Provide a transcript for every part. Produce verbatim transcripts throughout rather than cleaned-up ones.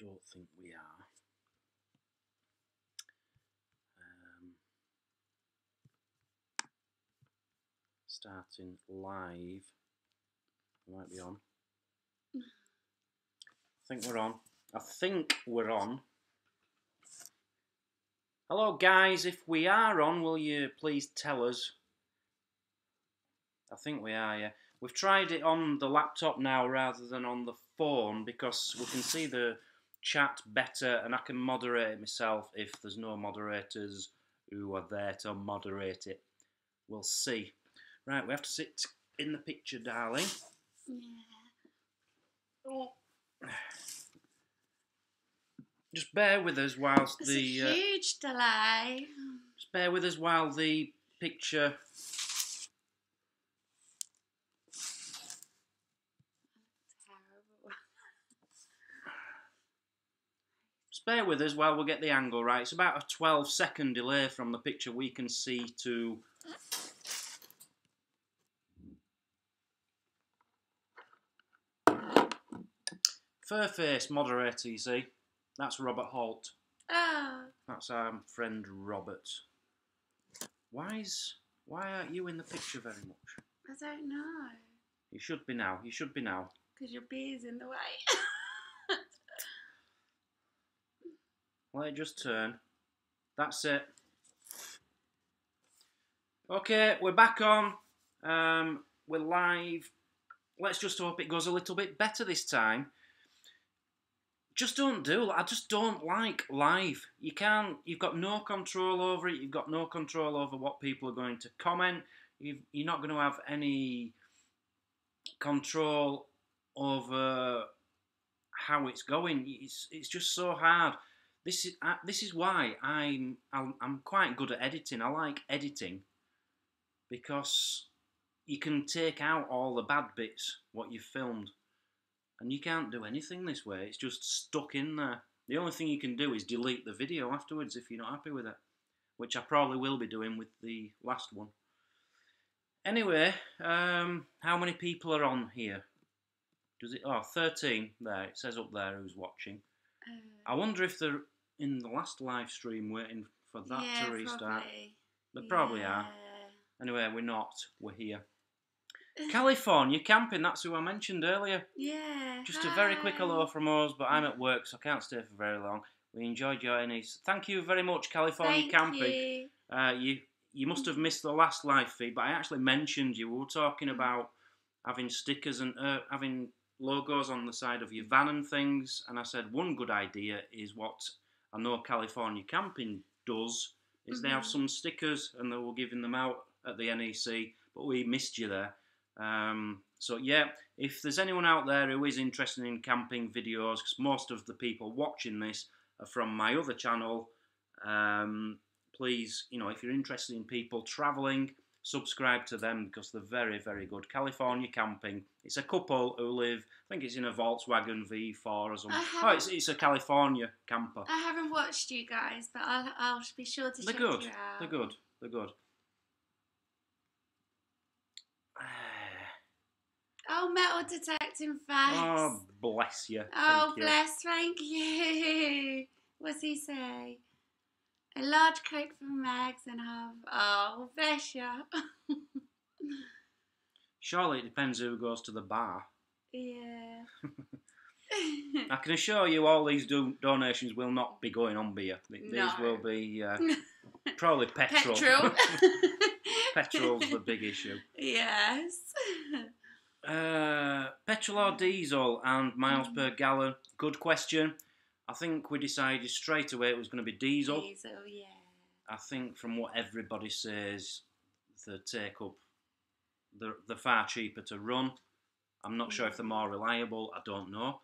don't think we are. Um, starting live. We might be on. I think we're on. I think we're on. Hello guys, if we are on, will you please tell us? I think we are, yeah. We've tried it on the laptop now rather than on the phone because we can see the chat better and I can moderate it myself if there's no moderators who are there to moderate it. We'll see. Right, we have to sit in the picture, darling. Yeah. Oh. Just bear with us whilst That's the... It's a huge uh, delay. Just bear with us while the picture... Just bear with us while we get the angle right. It's about a twelve second delay from the picture we can see to... Furface moderator, you see. That's Robert Holt. Oh. That's our friend Robert. Why's, why aren't you in the picture very much? I don't know. You should be now. You should be now. Because your beer's in the way. Let it just turn. That's it. Okay, we're back on. Um, we're live. Let's just hope it goes a little bit better this time. Just don't do. I just don't like live. You can't. You've got no control over it. You've got no control over what people are going to comment. You've, you're not going to have any control over how it's going. It's it's just so hard. This is uh, this is why I'm I'm quite good at editing. I like editing because you can take out all the bad bits what you've filmed. And you can't do anything this way, it's just stuck in there. The only thing you can do is delete the video afterwards if you're not happy with it. Which I probably will be doing with the last one. Anyway, um, how many people are on here? Does it? Oh, thirteen there, it says up there who's watching. Uh, I wonder if they're in the last live stream waiting for that yeah, to restart. Probably. They probably yeah. are. Anyway, we're not, we're here. California Camping, that's who I mentioned earlier. Yeah. Just hi. A very quick hello from us, but I'm at work, so I can't stay for very long. We enjoyed your N E C. Thank you very much, California Thank Camping. You. Uh, you you must have missed the last live feed, but I actually mentioned you. We were talking about having stickers and uh, having logos on the side of your van and things, and I said one good idea is what I know California Camping does, is mm-hmm. they have some stickers, and they were giving them out at the N E C, but we missed you there. Um, so yeah, if there's anyone out there who is interested in camping videos, because most of the people watching this are from my other channel, um, please, you know, if you're interested in people travelling, subscribe to them because they're very, very good. California Camping. It's a couple who live, I think it's in a Volkswagen V four or something. Oh, it's, it's a California camper. I haven't watched you guys, but I'll, I'll be sure to check you out. They're good. They're good. Oh, metal detecting facts. Oh, bless you. Oh, thank bless, you. Thank you. What's he say? A large Coke from Mags and half. Oh, bless you. Surely it depends who goes to the bar. Yeah. I can assure you all these do donations will not be going on beer. These no. will be uh, probably petrol. Petrol. Petrol's the big issue. Yes. Uh, petrol or diesel and miles mm. per gallon? Good question. I think we decided straight away it was going to be diesel. Diesel, yeah. I think from what everybody says, the take up, they're, they're far cheaper to run. I'm not mm. sure if they're more reliable, I don't know.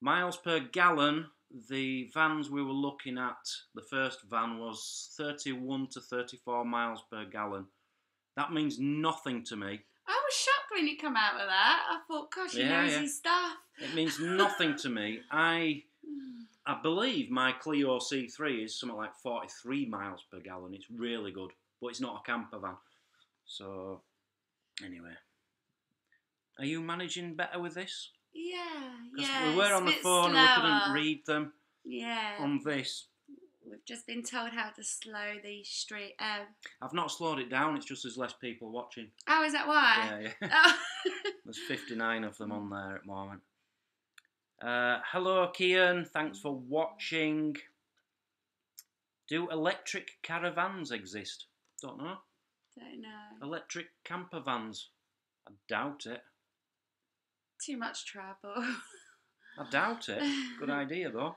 Miles per gallon, the vans we were looking at, the first van was thirty-one to thirty-four miles per gallon. That means nothing to me. I was shocked when it come out of that. I thought, gosh, he yeah, knows yeah. his stuff. It means nothing to me. I I believe my Clio C three is something like forty-three miles per gallon. It's really good, but it's not a camper van. So, anyway. Are you managing better with this? Yeah. Yeah, yeah. We were on the phone slower. And we couldn't read them. Yeah. On this. We've just been told how to slow the street. Um, I've not slowed it down. It's just there's less people watching. Oh, is that why? Yeah, yeah. Oh. There's fifty-nine of them on there at the moment. Uh, hello, Kian. Thanks for watching. Do electric caravans exist? Don't know. Don't know. Electric camper vans. I doubt it. Too much travel. I doubt it. Good idea, though.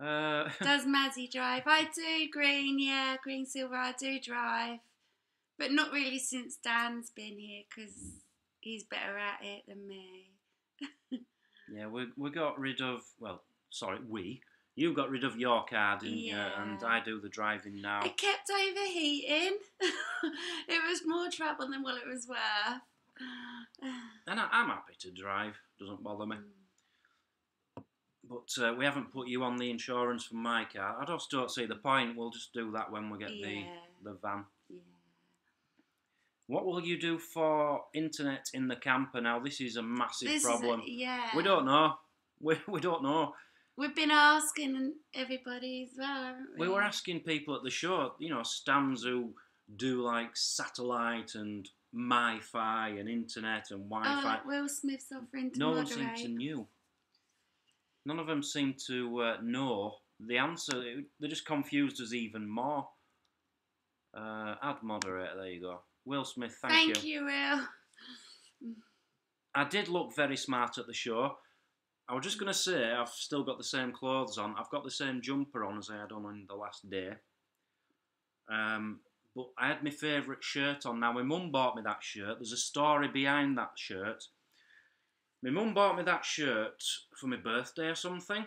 Uh, Does Mazzy drive? I do, Green, yeah. Green Silver, I do drive. But not really since Dan's been here, because he's better at it than me. Yeah, we, we got rid of, well, sorry, we. You got rid of your car, didn't yeah. you? And I do the driving now. It kept overheating. It was more trouble than what it was worth. And I, I'm happy to drive. Doesn't bother me. Mm. But uh, we haven't put you on the insurance for my car. I just don't see the point. We'll just do that when we get yeah. the, the van. Yeah. What will you do for internet in the camper now? This is a massive this problem. Is a, yeah. We don't know. We, we don't know. We've been asking everybody as well, haven't we? We were asking people at the show, you know, stands who do like satellite and my-fi and internet and Wi-Fi. Oh, like Will Smith's offering to moderate. No one seemed to knew. None of them seemed to uh, know the answer. It, they just confused us even more. Uh, add moderator, there you go. Will Smith, thank, thank you. Thank you, Will. I did look very smart at the show. I was just going to say, I've still got the same clothes on. I've got the same jumper on as I had on on the last day. Um, but I had my favourite shirt on. Now, my mum bought me that shirt. There's a story behind that shirt. My mum bought me that shirt for my birthday or something,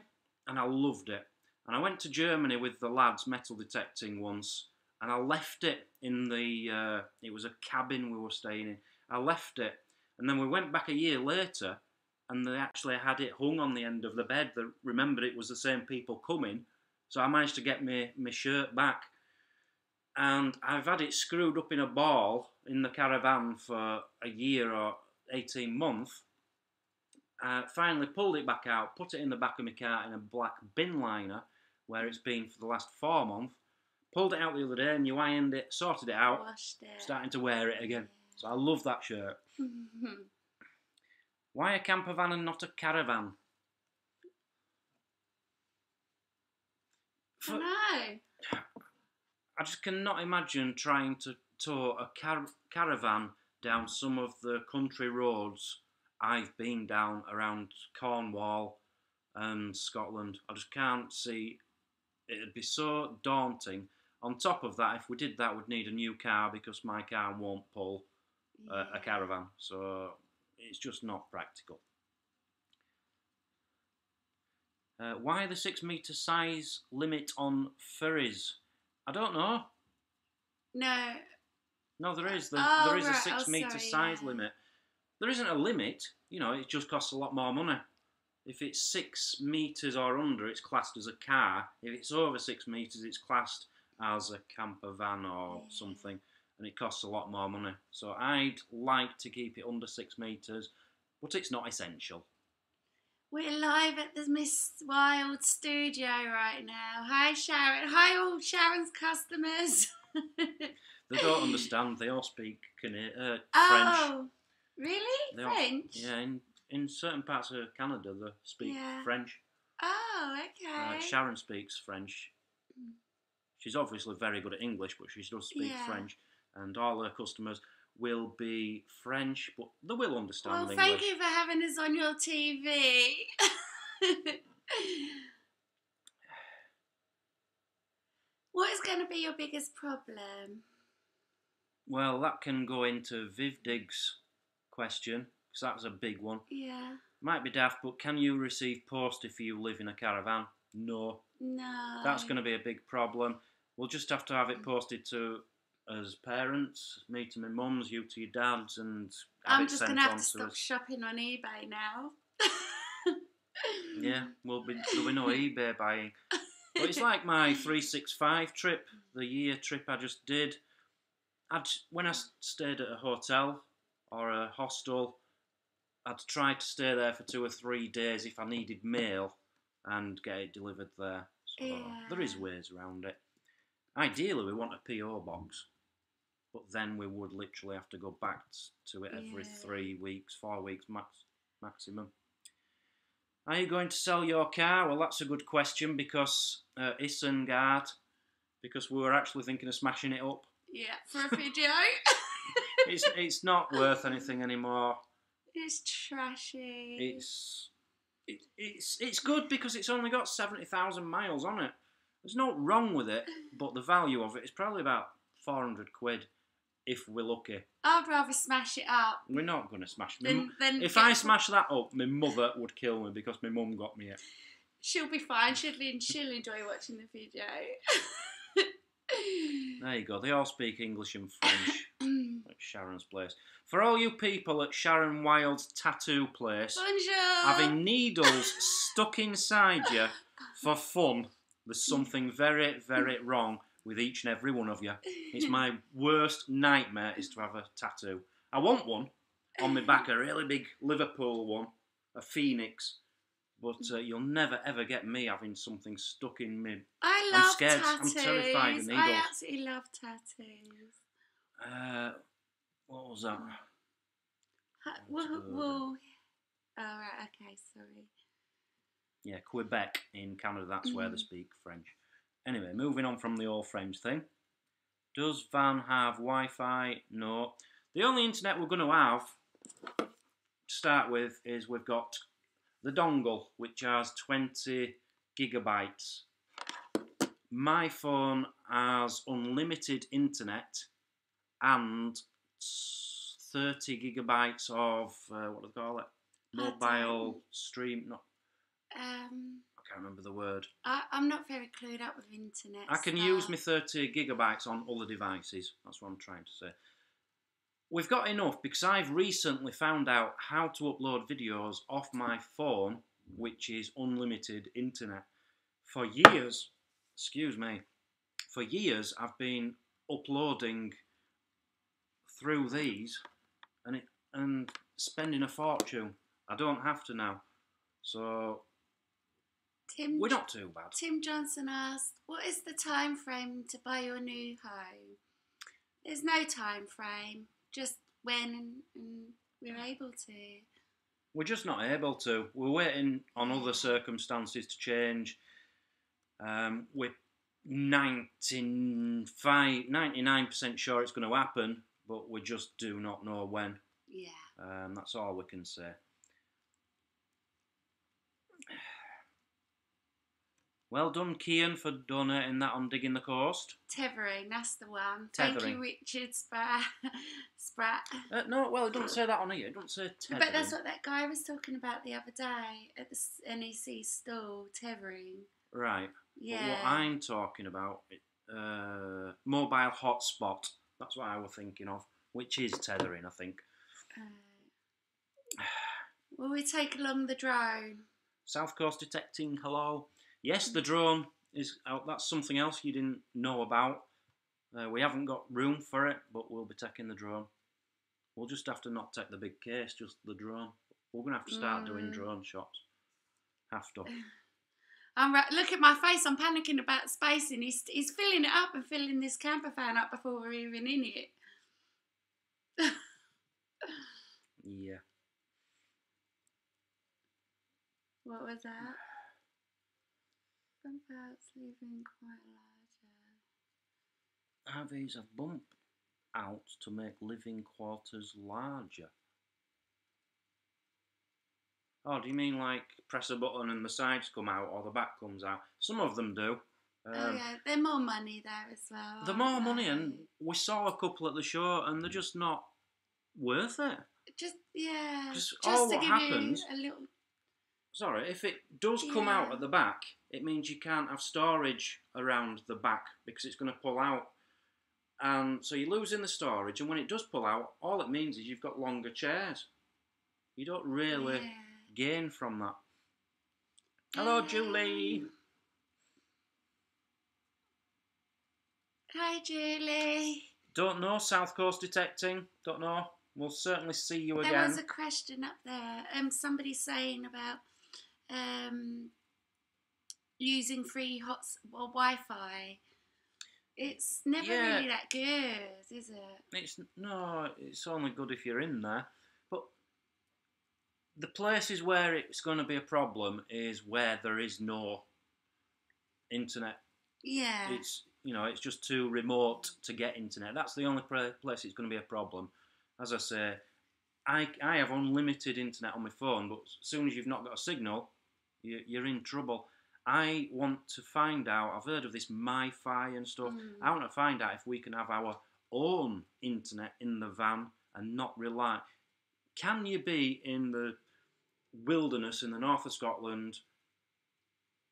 and I loved it. And I went to Germany with the lads metal detecting once, and I left it in the... Uh, it was a cabin we were staying in. I left it, and then we went back a year later... And they actually had it hung on the end of the bed. They remembered it was the same people coming. So I managed to get my, my shirt back. And I've had it screwed up in a ball in the caravan for a year or eighteen months. I finally pulled it back out, put it in the back of my car in a black bin liner, where it's been for the last four months. Pulled it out the other day, and you ironed it, sorted it out. Washed it. Starting to wear it again. So I love that shirt. Why a camper van and not a caravan? For, I know. I just cannot imagine trying to tow a car caravan down some of the country roads I've been down around Cornwall and Scotland. I just can't see. It'd be so daunting. On top of that, if we did that, we'd need a new car because my car won't pull uh, a caravan. So... It's just not practical. Uh, why the six metre size limit on ferries? I don't know. No. No, there is. There, oh, there is right. a six oh, metre sorry, size yeah. limit. There isn't a limit. You know, it just costs a lot more money. If it's six metres or under, it's classed as a car. If it's over six metres, it's classed as a camper van or yeah. something. And it costs a lot more money. So I'd like to keep it under six metres, but it's not essential. We're live at the Miss Wild studio right now. Hi, Sharon. Hi, all Sharon's customers. They don't understand. They all speak uh, oh, French. Really? They French? All, yeah, in, in certain parts of Canada, they speak yeah. French. Oh, okay. Uh, Sharon speaks French. She's obviously very good at English, but she does speak yeah. French. And all our customers will be French, but they will understand well, English. Well, thank you for having us on your T V. What is going to be your biggest problem? Well, that can go into Vivdig's question, because that's a big one. Yeah. Might be daft, but can you receive post if you live in a caravan? No. No. That's going to be a big problem. We'll just have to have it posted to... As parents, me to my mum's, you to your dad's, and have I'm just going to have to stop us. shopping on eBay now. Yeah, we'll be doing no eBay buying. But it's like my three sixty-five trip, the year trip I just did. I'd, when I stayed at a hotel or a hostel, I'd try to stay there for two or three days if I needed mail and get it delivered there. So yeah. There is ways around it. Ideally, we want a P O box, but then we would literally have to go back to it every yeah. three weeks, four weeks max, maximum. Are you going to sell your car? Well, that's a good question, because uh, Isengard, because we were actually thinking of smashing it up. Yeah, for a video. It's it's not worth anything anymore. It's trashy. It's it, it's it's good because it's only got seventy thousand miles on it. There's no wrong with it, but the value of it is probably about four hundred quid if we're lucky. I'd rather smash it up. We're not gonna smash it. If I smash that up, my mother would kill me because my mum got me it. She'll be fine. She'll she'll enjoy watching the video. There you go. They all speak English and French. At Sharon's place. For all you people at Sharon Wilde's tattoo place, bonjour. Having needles stuck inside you for fun, there's something very, very wrong with each and every one of you. It's my worst nightmare is to have a tattoo. I want one on my back, a really big Liverpool one, a phoenix. But uh, you'll never ever get me having something stuck in me. I love I'm scared. tattoos. I'm terrified of needles. I absolutely love tattoos. Uh, what was that? Ha whoa, whoa. Oh, right, okay, sorry. Yeah, Quebec in Canada, that's mm. where they speak French. Anyway, moving on from the old French thing. Does Van have Wi-Fi? No. The only internet we're going to have, to start with, is we've got the dongle, which has twenty gigabytes. My phone has unlimited internet and thirty gigabytes of, uh, what do they call it? Mobile stream, not, um, I can't remember the word. I, I'm not very clued up with internet. I can stuff. use my thirty gigabytes on other devices, that's what I'm trying to say. We've got enough because I've recently found out how to upload videos off my phone, which is unlimited internet. For years, excuse me, for years I've been uploading through these and it, and spending a fortune. I don't have to now, so Tim, we're not too bad. Tim Johnson asked, what is the time frame to buy your new home? There's no time frame, just when we're able to. We're just not able to. We're waiting on other circumstances to change. Um, we're ninety-nine percent sure it's going to happen, but we just do not know when. Yeah. Um, that's all we can say. Well done, Kian, for donating that on Digging the Coast. Tethering, that's the one. Tethering. Thank you, Richard Sprat. Sprat. Uh, no, well, it doesn't say that on here. It doesn't say tethering. But that's what that guy was talking about the other day at the N E C stall, tethering. Right. Yeah. But what I'm talking about, uh, mobile hotspot. That's what I was thinking of, which is tethering, I think. Uh, will we take along the drone? South Coast Detecting, hello. Yes, the drone is out. That's something else you didn't know about. Uh, we haven't got room for it, but we'll be taking the drone. We'll just have to not take the big case, just the drone. We're going to have to start mm. doing drone shots. Have to. I'm right. Look at my face. I'm panicking about spacing. He's, he's filling it up and filling this camper van up before we're even in it. Yeah. What was that? Bump outs leaving quite larger. R Vs have bump out to make living quarters larger. Oh, do you mean like press a button and the sides come out or the back comes out? Some of them do. Um, oh yeah, they're more money there as well. They're more they? money, and we saw a couple at the show and they're just not worth it. Just, yeah. Just, just all to what give happens, you a little... Sorry, if it does come yeah. out at the back, it means you can't have storage around the back because it's going to pull out. Um, so you're losing the storage, and when it does pull out, all it means is you've got longer chairs. You don't really... Yeah. gain from that. Hello, um, Julie. Hi, Julie. Don't know, South Coast Detecting. Don't know. We'll certainly see you again. There was a question up there. Um, somebody saying about um, using free hot well, Wi-Fi. It's never yeah. really that good, is it? It's no. It's only good if you're in there. But the places where it's going to be a problem is where there is no internet. Yeah. It's you know it's just too remote to get internet. That's the only place it's going to be a problem. As I say, I, I have unlimited internet on my phone, but as soon as you've not got a signal, you, you're in trouble. I want to find out, I've heard of this MiFi and stuff, mm. I want to find out if we can have our own internet in the van and not rely. Can you be in the wilderness in the north of Scotland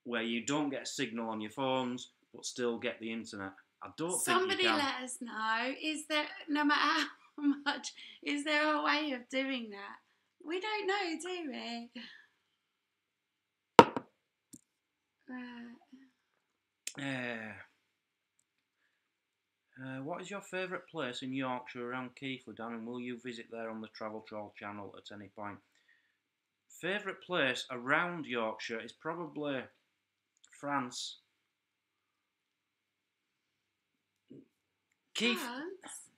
where you don't get a signal on your phones but still get the internet? I don't Somebody think you can. Somebody let us know. Is there, no matter how much, is there a way of doing that? We don't know, do we? Uh, uh, what is your favourite place in Yorkshire around Keighley, Dan, and will you visit there on the Travel Troll channel at any point? Favourite place around Yorkshire is probably France. Keith.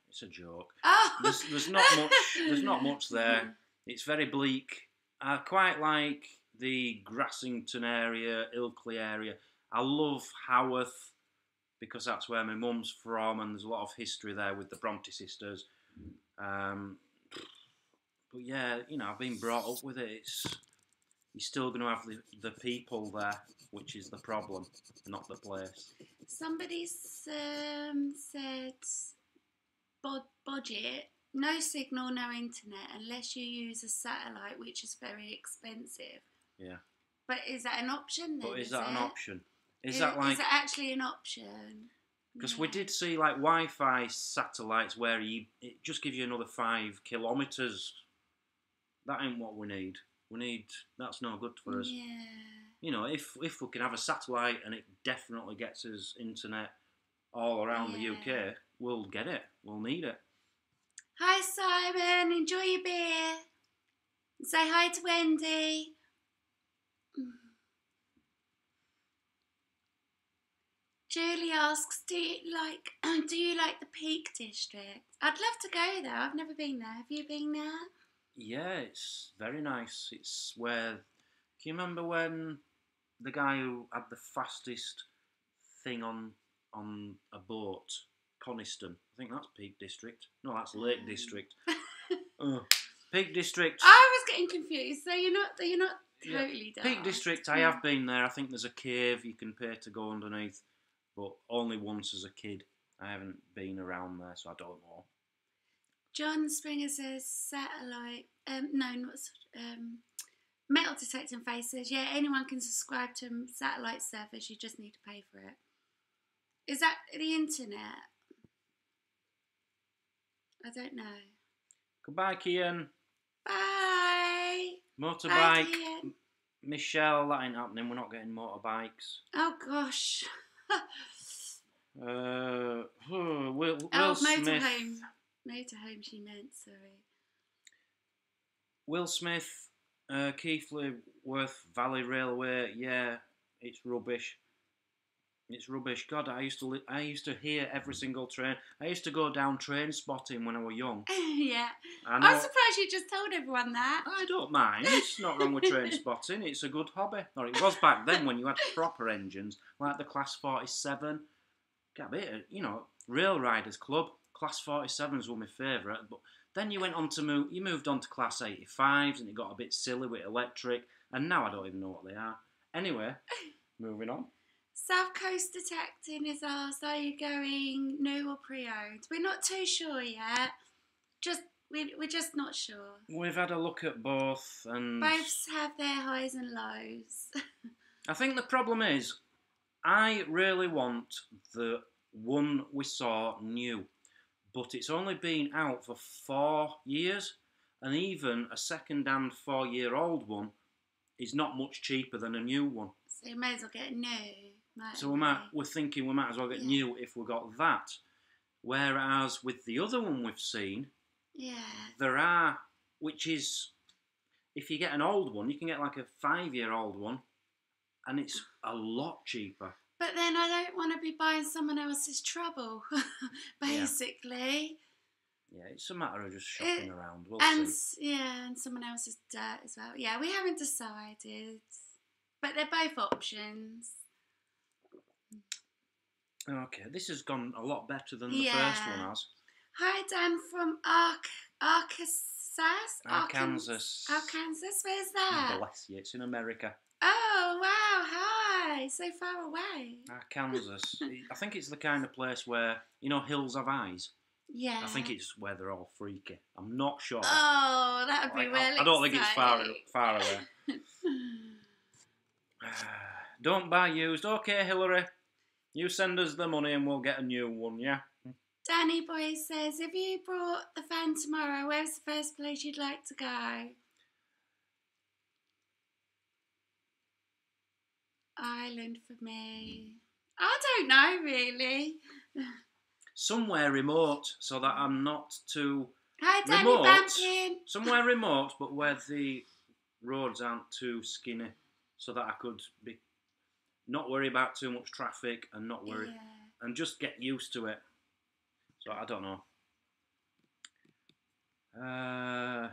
It's a joke. Oh. There's, there's not much. There's not much there. It's very bleak. I quite like the Grassington area, Ilkley area. I love Haworth because that's where my mum's from, and there's a lot of history there with the Brontë sisters. Um, but yeah, you know, I've been brought up with it. It's you're still going to have the, the people there, which is the problem, not the place. Somebody um, said. Budget, no signal, no internet, unless you use a satellite, which is very expensive. Yeah. But is that an option then? But is, is that it? an option? Is, is that like? Is it actually an option? Because yeah. we did see like Wi-Fi satellites where you it just gives you another five kilometres. That ain't what we need. We need that's no good for us. Yeah. You know, if if we can have a satellite and it definitely gets us internet all around yeah. the U K. We'll get it. We'll need it. Hi, Simon. Enjoy your beer. Say hi to Wendy. Julie asks, "Do you like? Do you like the Peak District? I'd love to go there. I've never been there. Have you been there?" Yeah, it's very nice. It's where. Can you remember when the guy who had the fastest thing on on a boat? Coniston. I think that's Peak District. No, that's Lake District. uh, Peak District. I was getting confused. So you're not, you're not totally yeah. done. Peak District, I have been there. I think there's a cave you can pay to go underneath, but only once as a kid. I haven't been around there, so I don't know. John Springer says satellite. Um, no, not um, metal detecting faces. Yeah, anyone can subscribe to a satellite service. You just need to pay for it. Is that the internet? I don't know. Goodbye, Kian. Bye. Motorbike. Bye, Kian. Michelle, that ain't happening. We're not getting motorbikes. Oh, gosh. uh, oh, Will, Will oh, Smith. Motorhome. Motorhome, she meant, sorry. Will Smith, uh, Keithley Worth Valley Railway. Yeah, it's rubbish. It's rubbish. God, I used to I used to hear every single train. I used to go down train spotting when I was young. yeah. I'm surprised you just told everyone that. I don't mind. It's not wrong with train spotting. It's a good hobby. Or it was back then when you had proper engines, like the Class forty-seven. Got a bit, you know, Rail Riders Club. Class forty-sevens were my favourite. But then you went on to move, you moved on to Class eighty-fives and it got a bit silly with electric. And now I don't even know what they are. Anyway, moving on. South Coast Detecting is asked, are you going new or pre-owned? We're not too sure yet. Just we, We're just not sure. We've had a look at both. and Both have their highs and lows. I think the problem is, I really want the one we saw new. But it's only been out for four years. And even a second-hand four-year-old one is not much cheaper than a new one. So you may as well get new. So we might, we're thinking we might as well get yeah. new if we got that. Whereas with the other one we've seen, Yeah. There are, which is, if you get an old one, you can get like a five-year-old one, and it's a lot cheaper. But then I don't want to be buying someone else's trouble, basically. Yeah. yeah, it's a matter of just shopping it, around. We'll and see. Yeah, and someone else's dirt as well. Yeah, we haven't decided, but they're both options. Okay, this has gone a lot better than the yeah. first one has. Hi, Dan from Ark, Arkansas. Arkansas. Arkansas, where's that? Oh, bless you, it's in America. Oh, wow, hi, so far away. Arkansas. I think it's the kind of place where, you know, hills have eyes. Yeah. I think it's where they're all freaky. I'm not sure. Oh, that would be well exciting. I don't think it's far, far away. Don't buy used. Okay, Hillary, you send us the money and we'll get a new one, yeah? Danny Boy says, if you brought the van tomorrow, where's the first place you'd like to go? Ireland for me. I don't know, really. Somewhere remote, so that I'm not too Hi, Danny remote. Banking. Somewhere remote, but where the roads aren't too skinny, so that I could be not worry about too much traffic and not worry, yeah. and just get used to it. So I don't know. Uh,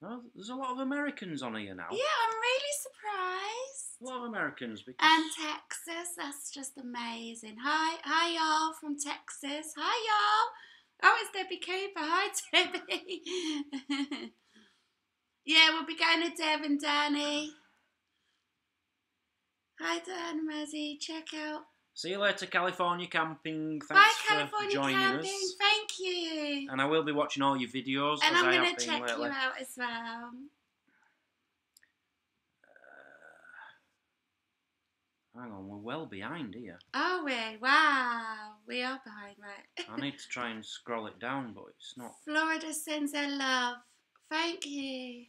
well, there's a lot of Americans on here now. Yeah, I'm really surprised. A lot of Americans. Because... And Texas, that's just amazing. Hi, hi y'all from Texas. Hi y'all. Oh, it's Debbie Cooper. Hi, Debbie. Yeah, we'll be going to Dev and Danny. Hi, Dan, Mazzy. Check out. See you later, California Camping. Thanks Bye, California for joining Camping. Us. Thank you. And I will be watching all your videos. And as I'm going to check lately. You out as well. Uh, hang on, we're well behind here. Are we? Wow. We are behind, right? I need to try and scroll it down, but it's not. Florida sends their love. Thank you.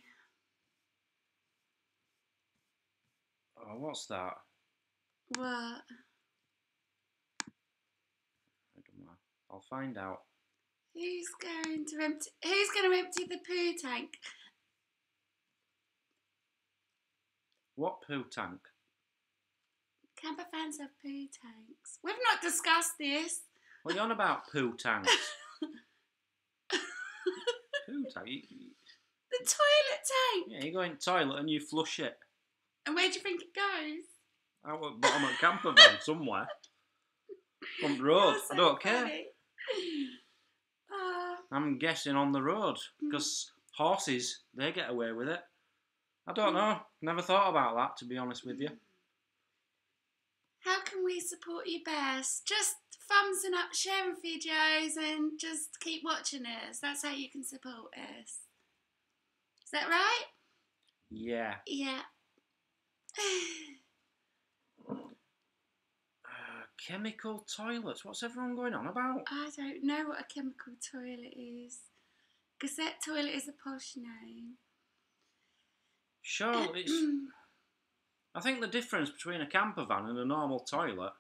Oh, what's that? What? I'll find out. Who's going to empty? Who's going to empty the poo tank? What poo tank? Camper fans have poo tanks. We've not discussed this. What are you on about poo tanks? Poo tank. You, you, the toilet tank. Yeah, you go in the toilet and you flush it. And where do you think it goes? Out at the bottom of a camper van somewhere. On the road. So I don't funny. Care. Uh, I'm guessing on the road because mm. horses, they get away with it. I don't mm. know. Never thought about that, to be honest with you. How can we support you best? Just thumbsing up, sharing videos, and just keep watching us. That's how you can support us. Is that right? Yeah. Yeah. Chemical toilets. What's everyone going on about? I don't know what a chemical toilet is. Gazette toilet is a posh name. Sure, it's... I think the difference between a camper van and a normal toilet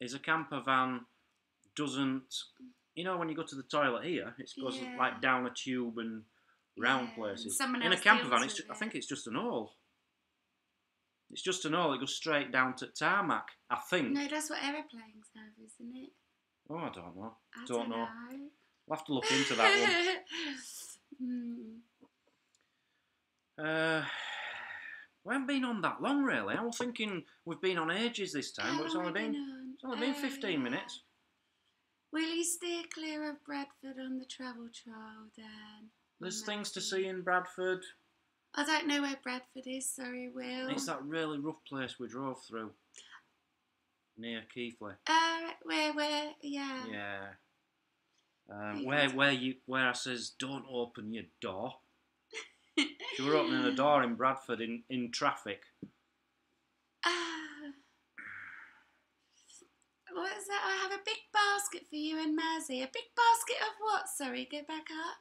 is a camper van doesn't... You know when you go to the toilet here, it goes yeah. like down a tube and round yeah. places. And in a camper van, it's just, I think it's just an hole. It's just an hole, it goes straight down to tarmac, I think. No, that's what aeroplanes have, isn't it? Oh, I don't know. I don't, don't know. know. We'll have to look into that one. mm. uh, we haven't been on that long, really. I was thinking we've been on ages this time, How but it's only been, been it's only been oh, fifteen yeah. minutes. Will you steer clear of Bradford on the travel trail, Dan? There's Imagine. things to see in Bradford. I don't know where Bradford is, sorry, Will. It's that really rough place we drove through, near Keighley. Uh, where, where, yeah. Yeah. Um, where, where you, where I says, don't open your door. She were opening a door in Bradford in, in traffic. Uh, what is that? I have a big basket for you and Mazzy. A big basket of what? Sorry, go back up.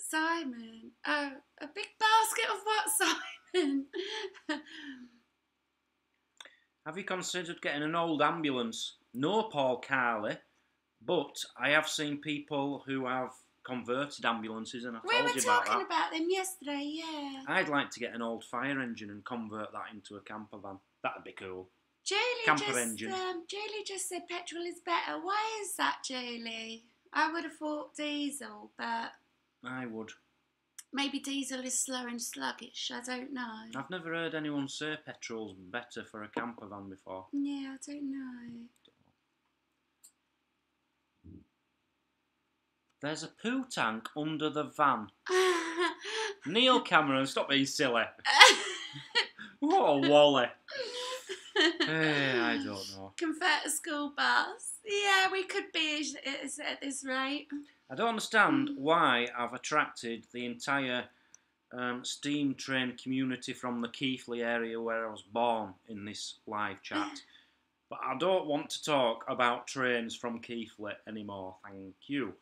Simon. Oh, a big basket of what, Simon? Have you considered getting an old ambulance? No, Paul Carley. But I have seen people who have converted ambulances, and I we told you about that. We were talking about them yesterday, yeah. I'd like to get an old fire engine and convert that into a camper van. That'd be cool. Jaylee camper just, engine. Um, Jaylee just said petrol is better. Why is that, Jaylee? I would have thought diesel, but... I would. Maybe diesel is slow and sluggish, I don't know. I've never heard anyone say petrol's better for a camper van before. Yeah, I don't know. There's a poo tank under the van. Neil Cameron, stop being silly. What a wally. Hey, I don't know. Convert a school bus. Yeah, we could be at this rate. I don't understand why I've attracted the entire um, steam train community from the Keighley area where I was born in this live chat. But I don't want to talk about trains from Keighley anymore, thank you.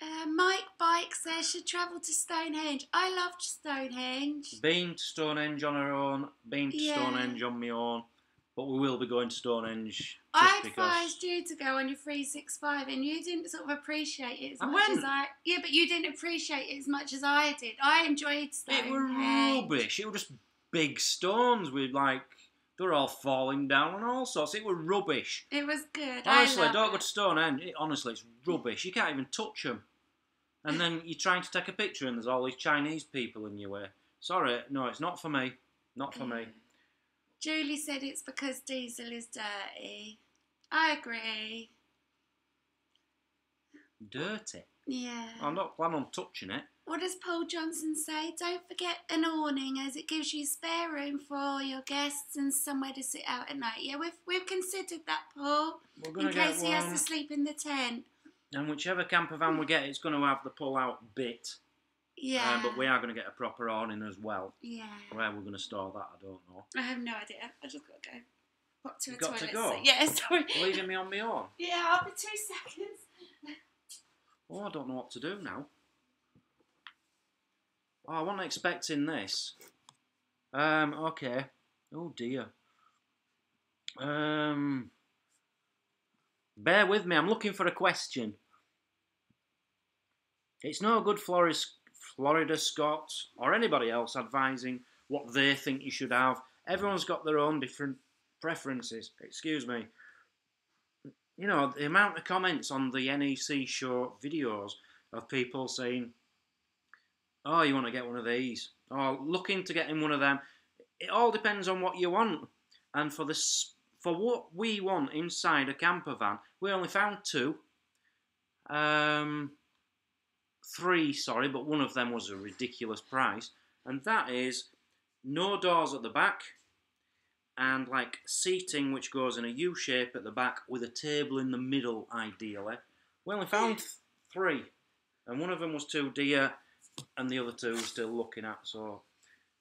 Uh, Mike Bike says she travelled to Stonehenge. I loved Stonehenge. Been to Stonehenge on her own, been to yeah. Stonehenge on my own. But we will be going to Stonehenge. I advised you to go on your three sixty-five and you didn't sort of appreciate it as I much went. as I... Yeah, but you didn't appreciate it as much as I did. I enjoyed Stonehenge. It were rubbish. It were just big stones with, like, they were all falling down and all sorts. It were rubbish. It was good. Honestly, I don't it. go to Stonehenge. It, honestly, it's rubbish. You can't even touch them. And then you're trying to take a picture and there's all these Chinese people in your way. Sorry, no, it's not for me. Not for me. Julie said it's because diesel is dirty. I agree. Dirty? Yeah. I'm not planning on touching it. What does Paul Johnson say? Don't forget an awning as it gives you spare room for all your guests and somewhere to sit out at night. Yeah, we've, we've considered that, Paul, We're gonna in get case one. he has to sleep in the tent. And whichever camper van we get, it's going to have the pull-out bit. Yeah. Um, but we are going to get a proper awning as well. Yeah. Where we're going to store that, I don't know. I have no idea. I just got to go. Pop to you a got toilet. To go? So, yeah, sorry. Leaving me on my own? Yeah, I'll be two seconds. Oh, I don't know what to do now. Oh, I wasn't expecting this. Um, okay. Oh, dear. Um, bear with me. I'm looking for a question. It's no good Floris, Florida Scots or anybody else advising what they think you should have. Everyone's got their own different preferences. Excuse me. You know, the amount of comments on the N E C show videos of people saying, oh, you want to get one of these, or looking to get in one of them. It all depends on what you want. And for, this, for what we want inside a camper van, we only found two. Um... Three, sorry, but one of them was a ridiculous price, and that is no doors at the back and like seating which goes in a U shape at the back with a table in the middle, ideally. We only found three, and one of them was too dear, and the other two we're still looking at. So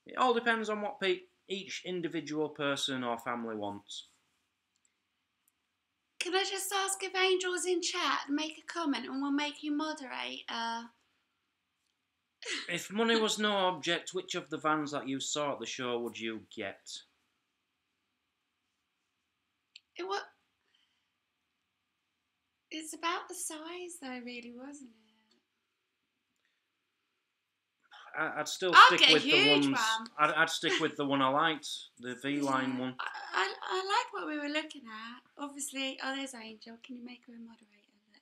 it all depends on what pe each individual person or family wants. Can I just ask if Angel's in chat and make a comment and we'll make you moderator? If money was no object, which of the vans that you saw at the show would you get? It what? It's about the size though, really, wasn't it? I, I'd still I'll stick with the ones. One. I'd, I'd stick with the one I liked, the V line yeah, one. I, I, I like what we were looking at. Obviously, oh, there's Angel. Can you make her a moderator?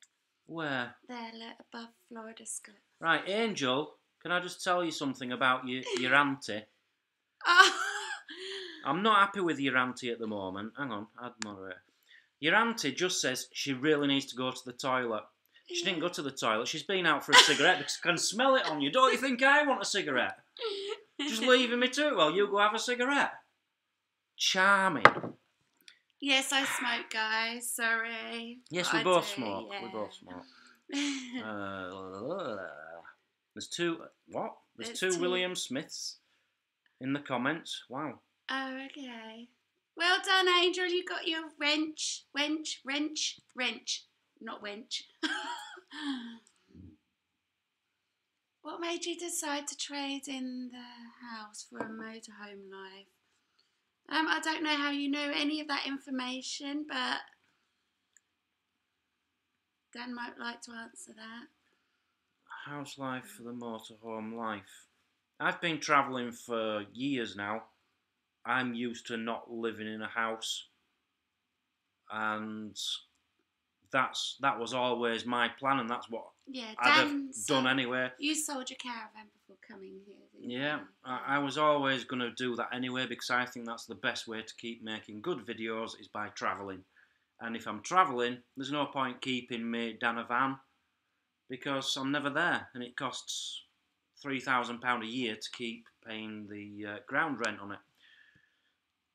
Where? There, look, above Florida Scots. Right, Angel, can I just tell you something about your, your auntie? Oh. I'm not happy with your auntie at the moment. Hang on, I'd moderate. Your auntie just says she really needs to go to the toilet. She yeah. didn't go to the toilet. She's been out for a cigarette because I can smell it on you. Don't you think I want a cigarette? Just leaving me to it while you go have a cigarette. Charming. Yes, I smoke, guys. Sorry. Yes, but we both do, smoke. Yeah. We both smoke. uh, there's two. What? There's, there's two, two William Smiths in the comments. Wow. Oh, okay. Well done, Angel. You got your wrench, wrench, wrench, wrench. Not wench. What made you decide to trade in the house for a motorhome life? Um, I don't know how you know any of that information, but Dan might like to answer that. How's life for the motorhome life? I've been travelling for years now. I'm used to not living in a house. And that's that was always my plan, and that's what yeah, I'd Dan have sold, done anyway. You sold your caravan before coming here, didn't you? Yeah, I, I was always going to do that anyway, because I think that's the best way to keep making good videos is by travelling. And if I'm travelling, there's no point keeping me Dan a van, because I'm never there, and it costs three thousand pounds a year to keep paying the uh, ground rent on it.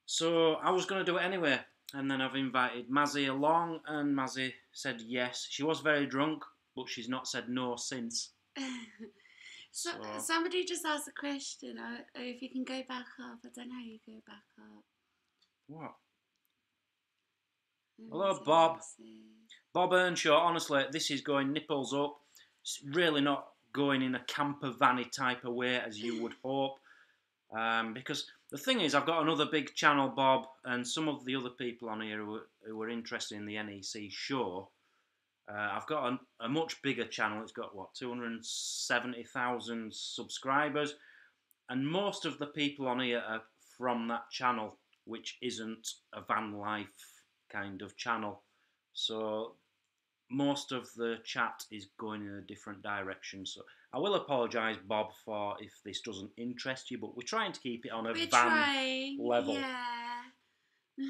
So I was going to do it anyway, and then I've invited Mazzy along, and Mazzy said yes. She was very drunk, but she's not said no since. so, so somebody just asked a question, or, or if you can go back up. I don't know how you go back up. What? Hello, Bob. Bob Earnshaw, honestly, this is going nipples up. It's really not going in a camper vanny type of way as you would hope. Um, because the thing is, I've got another big channel, Bob, and some of the other people on here who are, who are interested in the N E C show. Uh, I've got a, a much bigger channel. It's got, what, two hundred seventy thousand subscribers. And most of the people on here are from that channel, which isn't a van life kind of channel, so most of the chat is going in a different direction. So I will apologise, Bob, for if this doesn't interest you, but we're trying to keep it on a we're van trying. level. Yeah.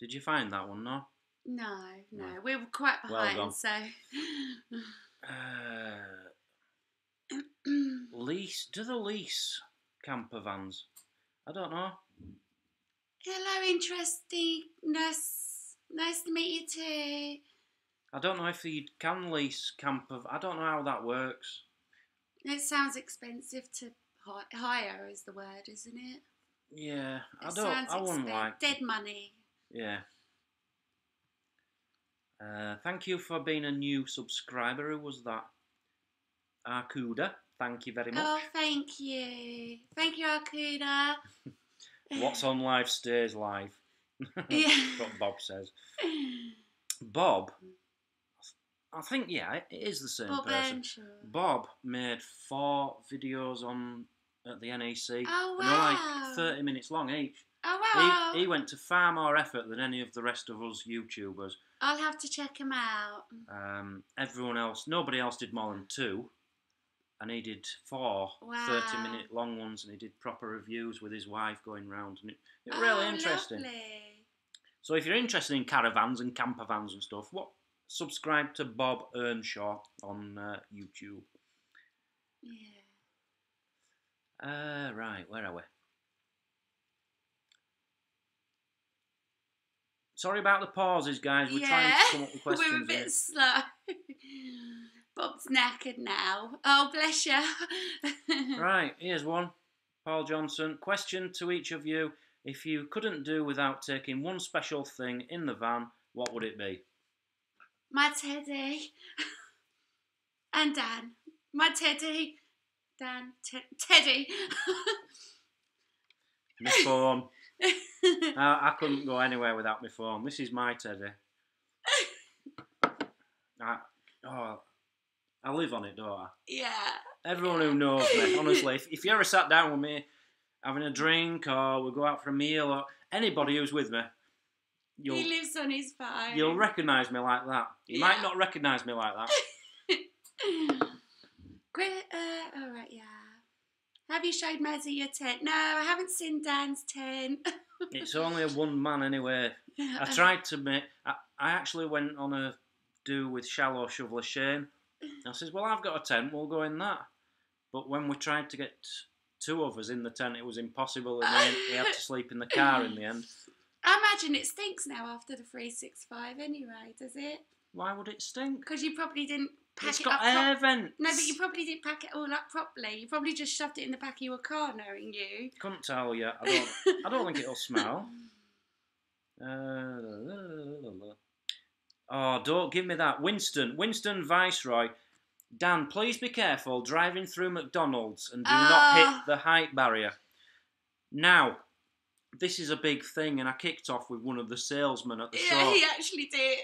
Did you find that one? No. No, no, no. We were quite behind. Well so. uh, lease? Do they lease camper vans? I don't know. Hello, interesting. Nice, nice to meet you too. I don't know if you can lease camper. I don't know how that works. It sounds expensive to hire, is the word, isn't it? Yeah, I it don't. I wouldn't like dead money. Yeah. Uh, thank you for being a new subscriber. Who was that? Arcuda. Thank you very much. Oh, thank you, thank you, Arcuda. What's on live stays live. Yeah. That's what Bob says. Bob, I think, yeah, it is the same Bob person. Earnshaw. Bob made four videos on at the N E C. Oh, wow. And they're like thirty minutes long each. Oh, wow. He, he went to far more effort than any of the rest of us YouTubers. I'll have to check him out. Um, everyone else, nobody else did more than two. And he did four wow. thirty minute long ones, and he did proper reviews with his wife going round. And it, it oh, really interesting. Lovely. So if you're interested in caravans and camper vans and stuff, what subscribe to Bob Earnshaw on uh, YouTube. Yeah. Uh, right, where are we? Sorry about the pauses, guys. We're yeah. trying to come up with questions. We're a bit here. slow. Bob's knackered now. Oh, bless you. Right, here's one. Paul Johnson. Question to each of you. If you couldn't do without taking one special thing in the van, what would it be? My teddy. And Dan. My teddy. Dan. Te teddy. My phone. uh, I couldn't go anywhere without my phone. This is my teddy. I, oh... I live on it, don't I? Yeah. Everyone who knows me, honestly, if, if you ever sat down with me having a drink or we go out for a meal or anybody who's with me, you'll, he lives on his phone. You'll recognise me like that. You yeah. might not recognise me like that. Great. Uh, all right, yeah. Have you showed Mazzy your tent? No, I haven't seen Dan's tent. It's only a one man anyway. I tried to make. I, I actually went on a do with Shallow Shoveler Shane. I says, well, I've got a tent, we'll go in that. But when we tried to get two of us in the tent, it was impossible, and then we had to sleep in the car in the end. I imagine it stinks now after the three sixty-five anyway, does it? Why would it stink? Because you probably didn't pack it's it up. It's got air vents. No, but you probably didn't pack it all up properly. You probably just shoved it in the back of your car, knowing you. Couldn't tell you. I don't, I don't think it'll smell. Uh, la, la, la, la. Oh, don't give me that. Winston, Winston Viceroy. Dan, please be careful driving through McDonald's and do oh. not hit the height barrier. Now, this is a big thing, and I kicked off with one of the salesmen at the yeah, shop. Yeah, he actually did.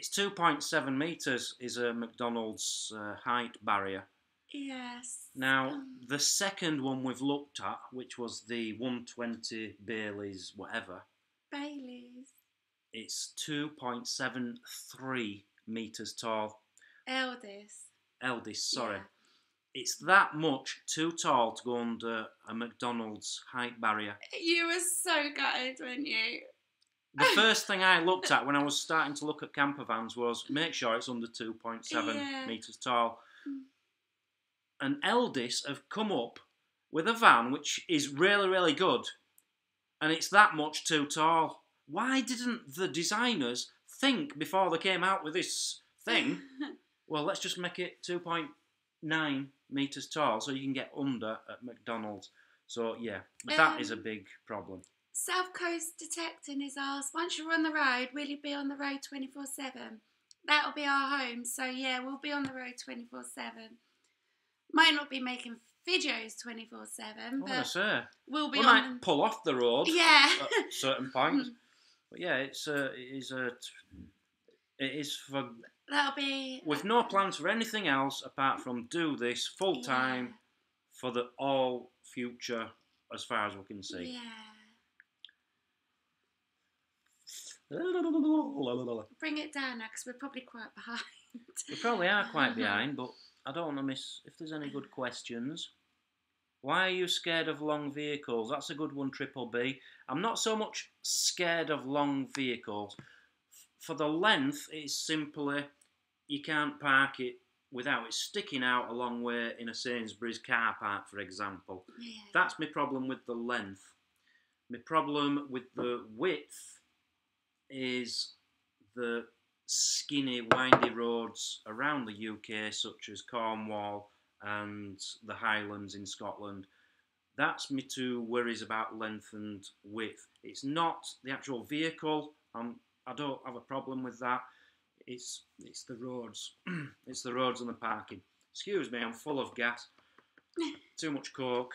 It's two point seven metres is a McDonald's uh, height barrier. Yes. Now, um. the second one we've looked at, which was the one twenty Bailey's whatever. Bailey's. It's two point seven three metres tall. Eldis. Eldis, sorry. Yeah. It's that much too tall to go under a McDonald's height barrier. You were so gutted, weren't you? The first thing I looked at when I was starting to look at camper vans was make sure it's under two point seven yeah. metres tall. And Eldis have come up with a van which is really, really good, and it's that much too tall. Why didn't the designers think before they came out with this thing, well, let's just make it two point nine metres tall so you can get under at McDonald's? So, yeah, that um, is a big problem. South Coast Detecting is ours. Once you're on the road, will you be on the road twenty-four seven? That'll be our home. So, yeah, we'll be on the road twenty-four seven. Might not be making videos twenty-four seven, but we'll be we on... We might them. pull off the road yeah. at certain points. But, yeah, it's a, it is a... It is for... That'll be... With no plans for anything else apart from do this full-time yeah. for the all future, as far as we can see. Yeah. Bring it down now, because we're probably quite behind. We probably are quite behind, but I don't want to miss... If there's any good questions... Why are you scared of long vehicles? That's a good one, Triple B. I'm not so much scared of long vehicles. For the length, it's simply... You can't park it without it sticking out a long way in a Sainsbury's car park, for example. Yeah. That's my problem with the length. My problem with the width is the skinny, windy roads around the U K, such as Cornwall and the Highlands in Scotland. That's my two worries about length and width. It's not the actual vehicle. I'm, I don't have a problem with that. It's it's the roads, it's the roads and the parking. Excuse me, I'm full of gas. Too much coke.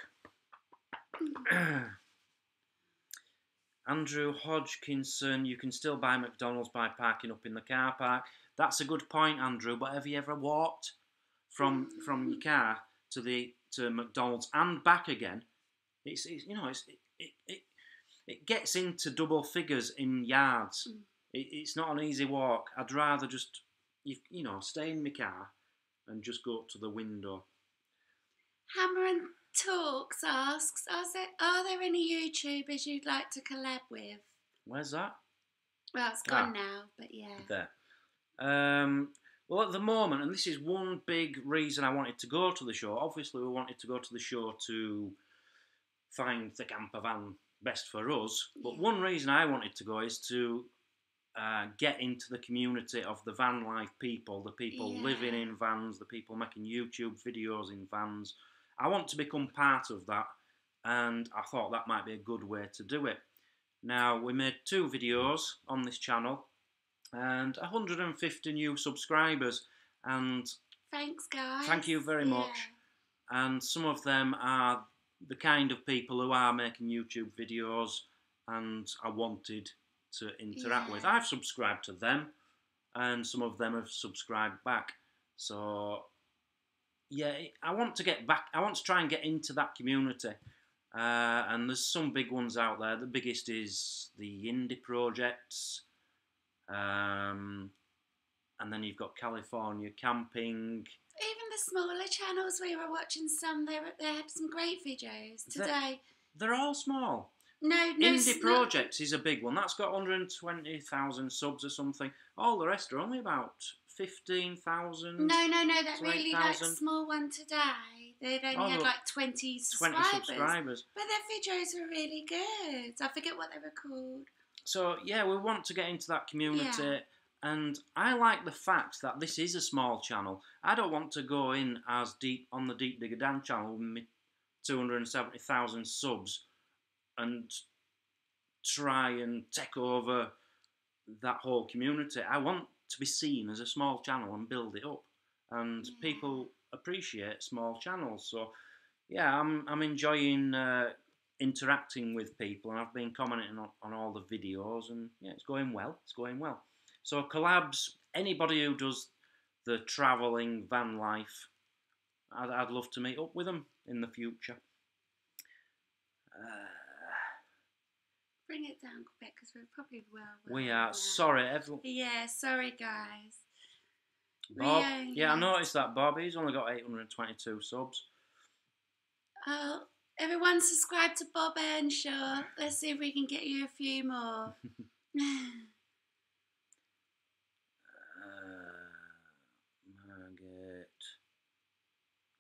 Andrew Hodgkinson, you can still buy McDonald's by parking up in the car park. That's a good point, Andrew. But have you ever walked from from your car to the to McDonald's and back again? It's, it's you know it's it it, it it gets into double figures in yards. Mm. It's not an easy walk. I'd rather just, you, you know, stay in my car and just go up to the window. Hammer and Talks asks, are there, are there any YouTubers you'd like to collab with? Where's that? Well, it's gone ah, now, but yeah. There. Um, well, at the moment, and this is one big reason I wanted to go to the show, obviously we wanted to go to the show to find the camper van best for us, but yeah. one reason I wanted to go is to... Uh, get into the community of the van life people, the people yeah. living in vans, the people making YouTube videos in vans. I want to become part of that, and I thought that might be a good way to do it. Now, we made two videos on this channel, and one hundred fifty new subscribers, and... Thanks, guys. Thank you very yeah. much. And some of them are the kind of people who are making YouTube videos, and I wanted... to interact yeah. with. I've subscribed to them, and some of them have subscribed back. So, yeah, I want to get back. I want to try and get into that community. Uh, and there's some big ones out there. The biggest is the Indie Projects, um, and then you've got California Camping. Even the smaller channels we were watching, some they were, they had some great videos today. They're, they're all small. No, no, Indie Projects is a big one. That's got one hundred twenty thousand subs or something. All the rest are only about fifteen thousand. No, no, no, that really like small one today. They've only oh, had like twenty subscribers. twenty subscribers. But their videos were really good. I forget what they were called. So, yeah, we want to get into that community. Yeah. And I like the fact that this is a small channel. I don't want to go in as deep on the Deep Digger Dan channel with two hundred seventy thousand subs and try and take over that whole community. I want to be seen as a small channel and build it up. And yeah. people appreciate small channels. So, yeah, I'm, I'm enjoying uh, interacting with people, and I've been commenting on, on all the videos, and yeah, it's going well. It's going well. So collabs, anybody who does the travelling van life, I'd, I'd love to meet up with them in the future. Uh, Bring it down, Quebec, because we're probably well. well we are. Now. Sorry, everyone. Yeah, sorry, guys. Bob, Rio, yeah, I noticed that, Bob. He's only got eight hundred twenty-two subs. Oh, everyone subscribe to Bob Earnshaw. Let's see if we can get you a few more. uh, Margaret.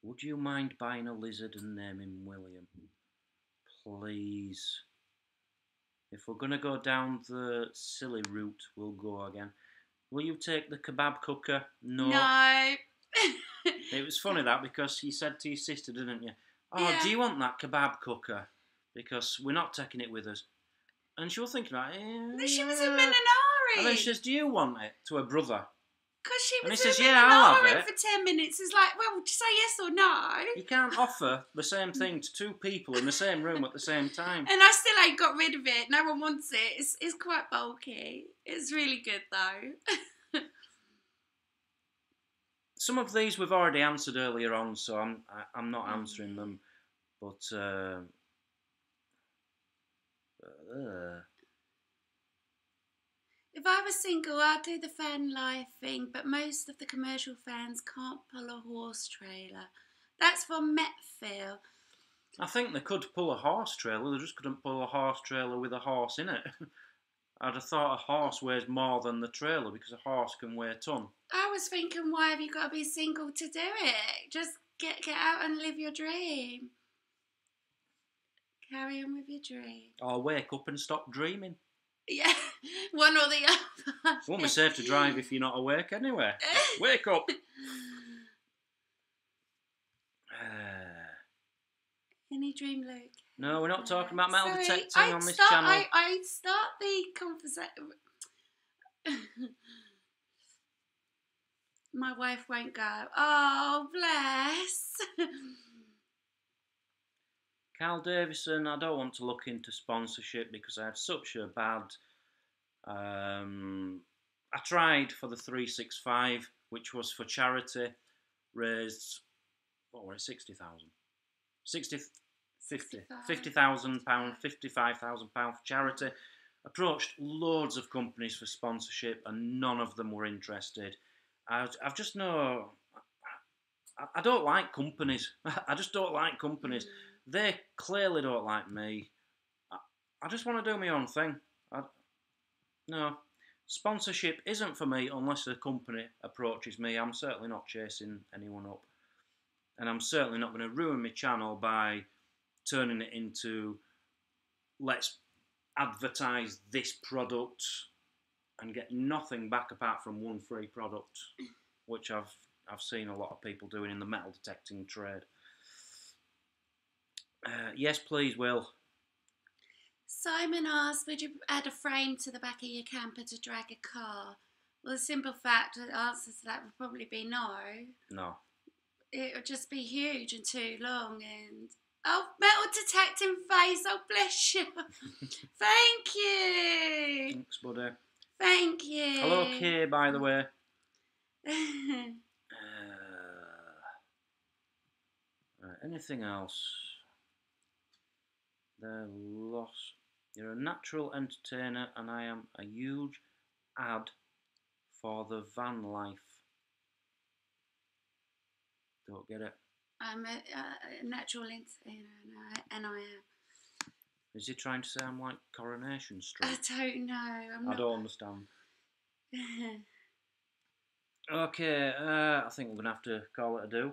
Would you mind buying a lizard and naming William? Please. If we're going to go down the silly route, we'll go again. Will you take the kebab cooker? No. No. It was funny that, because you said to your sister, didn't you? Oh, yeah. Do you want that kebab cooker? Because we're not taking it with us. And she was thinking about it. Yeah. She was in Minonari. And then she says, do you want it? To her brother. Because she was and he says, yeah, I'll have it. For ten minutes. It's like, well, would you say yes or no? You can't offer the same thing to two people in the same room at the same time. And I still ain't got rid of it. No one wants it. It's, it's quite bulky. It's really good, though. Some of these we've already answered earlier on, so I'm, I, I'm not answering them. But... Uh, uh, If I was single, I'd do the van life thing, but most of the commercial fans can't pull a horse trailer. That's from Metfield. I think they could pull a horse trailer, they just couldn't pull a horse trailer with a horse in it. I'd have thought a horse weighs more than the trailer, because a horse can weigh a ton. I was thinking, why have you got to be single to do it? Just get, get out and live your dream. Carry on with your dream. Or wake up and stop dreaming. Yeah, one or the other. It won't be safe to drive if you're not awake anyway. Wake up. Uh, Any dream, Luke? No, we're not talking about metal Sorry, detecting I'd on this start, channel. I, I'd start the conversation. My wife won't go. Oh, bless. Carl Davison, I don't want to look into sponsorship because I had such a bad... Um, I tried for the three six five, which was for charity, raised, what was it, sixty thousand pounds? sixty, fifty, fifty thousand pounds, fifty-five thousand pounds for charity. Approached loads of companies for sponsorship and none of them were interested. I, I've just no... I, I don't like companies. I just don't like companies. Mm. They clearly don't like me. I, I just want to do my own thing. I, no, sponsorship isn't for me unless the company approaches me. I'm certainly not chasing anyone up. And I'm certainly not going to ruin my channel by turning it into, let's advertise this product and get nothing back apart from one free product, which I've, I've seen a lot of people doing in the metal detecting trade. Uh, yes, please, Will. Simon asked, would you add a frame to the back of your camper to drag a car? Well, the simple fact, the answer to that would probably be no. No. It would just be huge and too long. And oh, metal detecting face, oh, bless you. Thank you. Thanks, buddy. Thank you. Hello, Kay, by the way. uh, anything else? Their loss. You're a natural entertainer, and I am a huge ad for the van life. Don't get it. I'm a, a natural entertainer, and I, and I am. Is he trying to say I'm like Coronation Street? I don't know. I'm I not... don't understand. Okay, uh, I think we're gonna have to call it a do.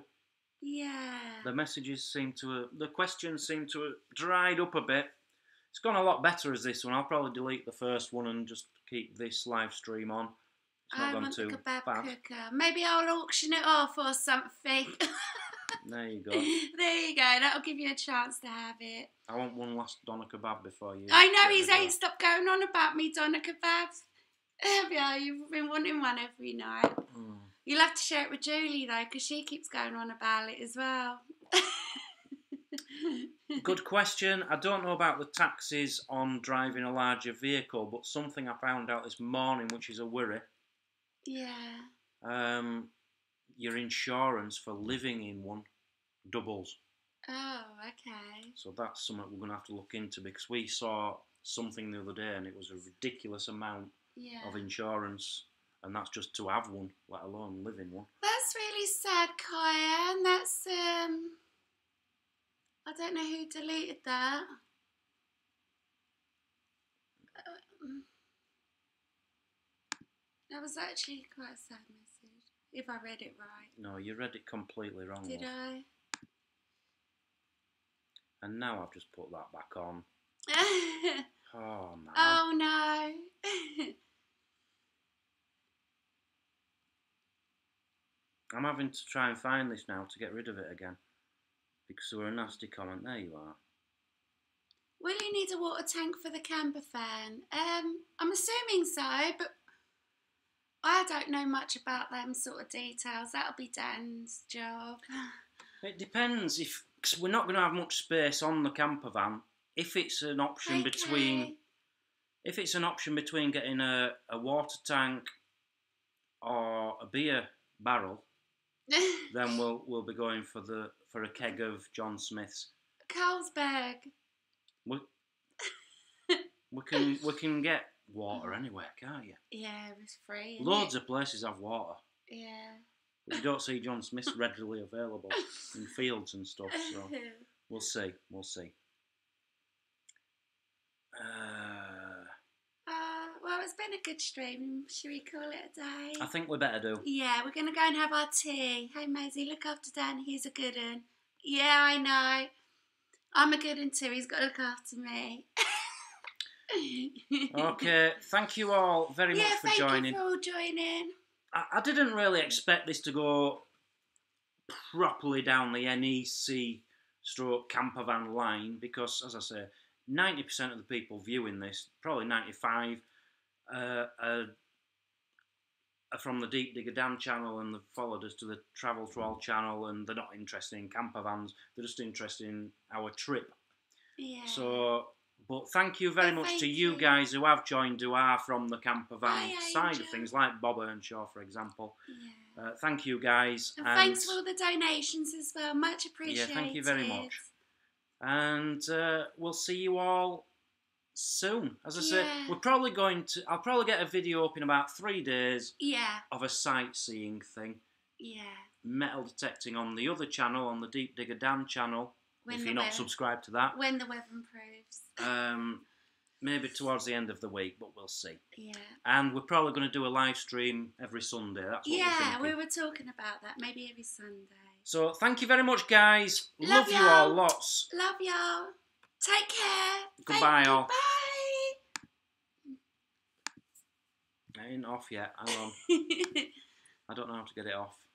Yeah. The messages seem to, have, the questions seem to have dried up a bit. It's gone a lot better as this one. I'll probably delete the first one and just keep this live stream on. It's not I gone want too the kebab bad. Cooker. Maybe I'll auction it off or something. There you go. There you go. That'll give you a chance to have it. I want one last doner kebab before you. I know he's ain't stopped going on about me doner kebabs. Yeah, you've been wanting one every night. Mm. You'll have to share it with Julie, though, because she keeps going on about it as well. Good question. I don't know about the taxes on driving a larger vehicle, but something I found out this morning, which is a worry, Yeah. Um, your insurance for living in one doubles. Oh, okay. So that's something we're going to have to look into, because we saw something the other day and it was a ridiculous amount yeah. of insurance, and that's just to have one, let alone live in one. That's really sad, Kaya, and that's, um, I don't know who deleted that. That was actually quite a sad message, if I read it right. No, you read it completely wrong. Did I? And now I've just put that back on. Oh, no. Oh, no. I'm having to try and find this now to get rid of it again, because there were a nasty comment. There you are. Will you need a water tank for the camper van? Um, I'm assuming so, but I don't know much about them sort of details. That'll be Dan's job. It depends. If, cause we're not going to have much space on the camper van. If it's an option okay. between, if it's an option between getting a, a water tank or a beer barrel, then we'll we'll be going for the for a keg of John Smith's. Carlsberg. We, we can we can get water anywhere, can't you? Yeah, it was free. Loads of places have water. Yeah. But you don't see John Smith's readily available in fields and stuff, so we'll see. We'll see. Uh, uh, well, it's been a good stream. Should we call it a day? I think we better do. Yeah, we're going to go and have our tea. Hey, Maisie, look after Dan. He's a good un. Yeah, I know. I'm a good un too. He's got to look after me. Okay, thank you all very yeah, much for joining. Yeah, thank you for all joining. I, I didn't really expect this to go properly down the N E C stroke campervan line, because, as I say, ninety percent of the people viewing this, probably ninety-five, uh, are, are from the Deep Digger Dan channel, and they've followed us to the Travel to All channel, and they're not interested in campervans, they're just interested in our trip. Yeah. So... But thank you very well, much to you, you guys who have joined, who are from the camper van Hi, side Angel. Of things, like Bob Earnshaw, for example. Yeah. Uh, thank you, guys. And, and thanks for all the donations as well. Much appreciated. Yeah, thank you very much. And uh, we'll see you all soon. As I yeah. say, we're probably going to... I'll probably get a video up in about three days yeah. of a sightseeing thing. Yeah. Metal detecting on the other channel, on the Deep Digger Dan channel. When if you're not weather, subscribed to that. When the weather improves. Um, maybe towards the end of the week, but we'll see. Yeah. And we're probably going to do a live stream every Sunday. That's what yeah, we're we were talking about that. Maybe every Sunday. So thank you very much, guys. Love, Love you all lots. Love y'all. Take care. Goodbye, all. Bye. I ain't off yet. Hang on. I don't know how to get it off.